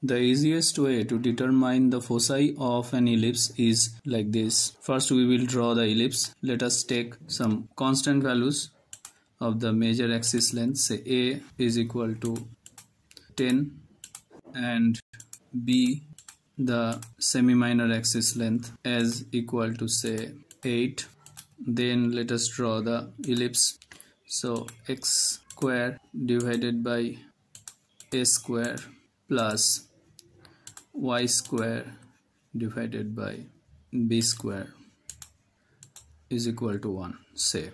The easiest way to determine the foci of an ellipse is like this. First we will draw the ellipse. Let us take some constant values of the major axis length. Say A is equal to 10 and B, the semi-minor axis length, as equal to say 8. Then let us draw the ellipse. So x square divided by a square plus y square divided by b square is equal to 1, say.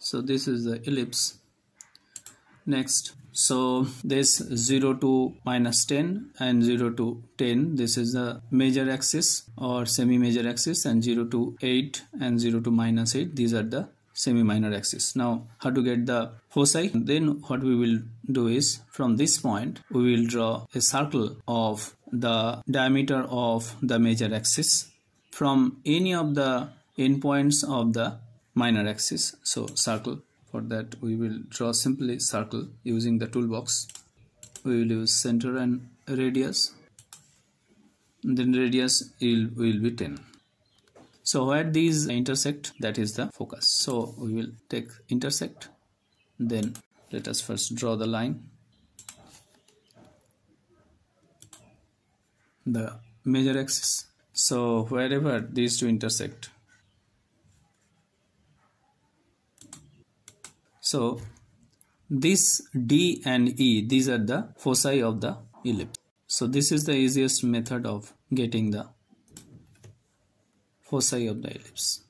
So this is the ellipse. Next, so this 0 to minus 10 and 0 to 10, this is the major axis or semi-major axis, and 0 to 8 and 0 to minus 8, these are the semi-minor axis. Now how to get the foci? Then what we will do is, from this point we will draw a circle of the diameter of the major axis from any of the endpoints of the minor axis. So circle. For that we will draw simply circle using the toolbox. We will use center and radius. And then radius will be 10. So where these intersect, that is the focus. So we will take intersect. Then let us first draw the line. The major axis. So wherever these two intersect. So this D and E, these are the foci of the ellipse. So this is the easiest method of getting the foci of the ellipse.